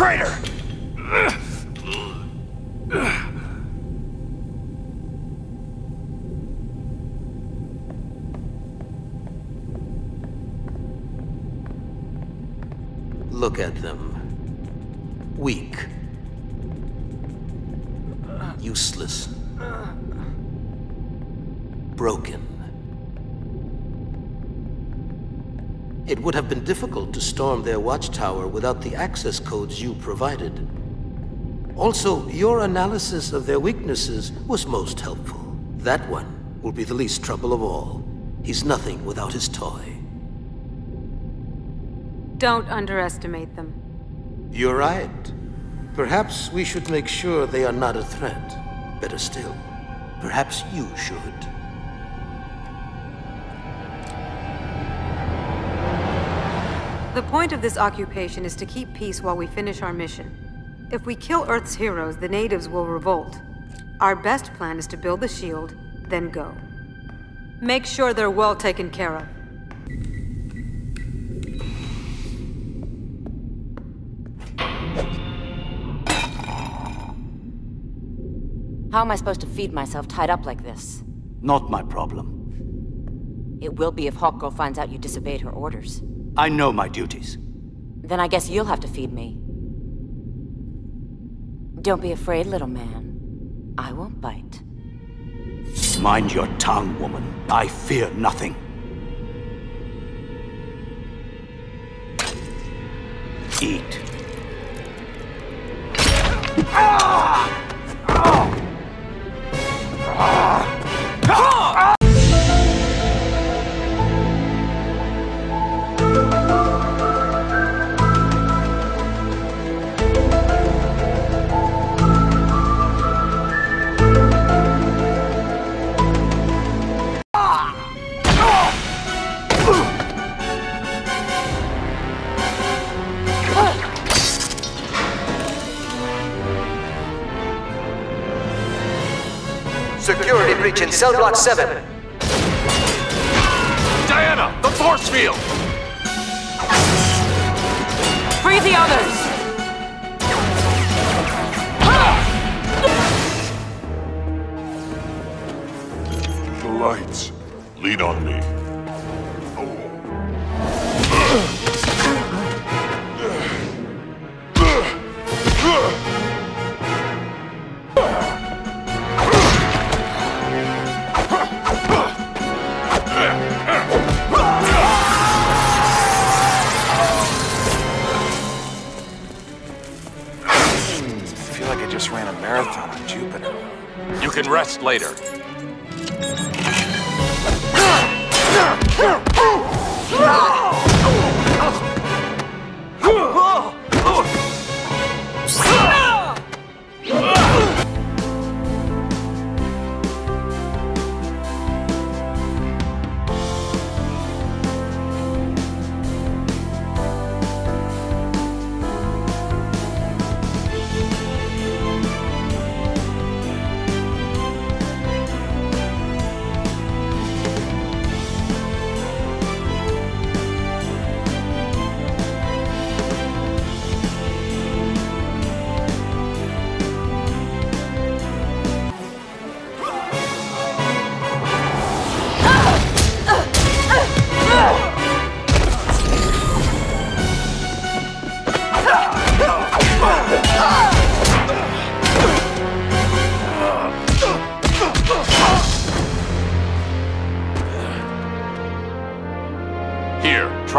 traitor! Look at them. Weak. Useless. Broken. It would have been difficult to storm their watchtower without the access codes you provided. Also, your analysis of their weaknesses was most helpful. That one will be the least trouble of all. He's nothing without his toy. Don't underestimate them. You're right. Perhaps we should make sure they are not a threat. Better still, perhaps you should. The point of this occupation is to keep peace while we finish our mission. If we kill Earth's heroes, the natives will revolt. Our best plan is to build the shield, then go. Make sure they're well taken care of. How am I supposed to feed myself tied up like this? Not my problem. It will be if Hawkgirl finds out you disobeyed her orders. I know my duties. Then I guess you'll have to feed me. Don't be afraid, little man. I won't bite. Mind your tongue, woman. I fear nothing. Eat. Ah! Oh! Ah! Security breach in cell block 7. Diana, the force field! Free the others! The lights. Lean on me. Rest later.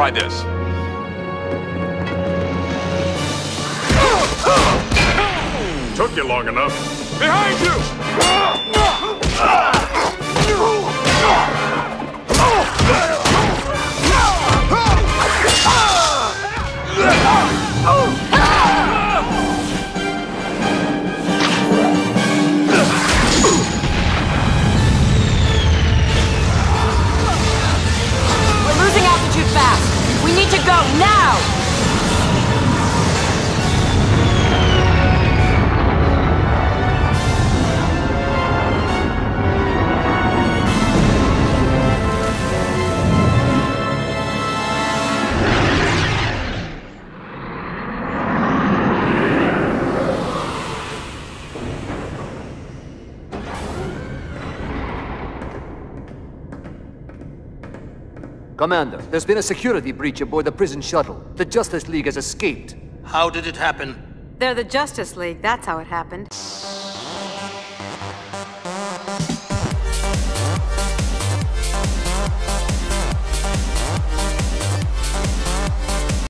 Try this. Took you long enough. Behind you! We're losing altitude fast. We need to go now! Commander, there's been a security breach aboard the prison shuttle. The Justice League has escaped. How did it happen? They're the Justice League, that's how it happened.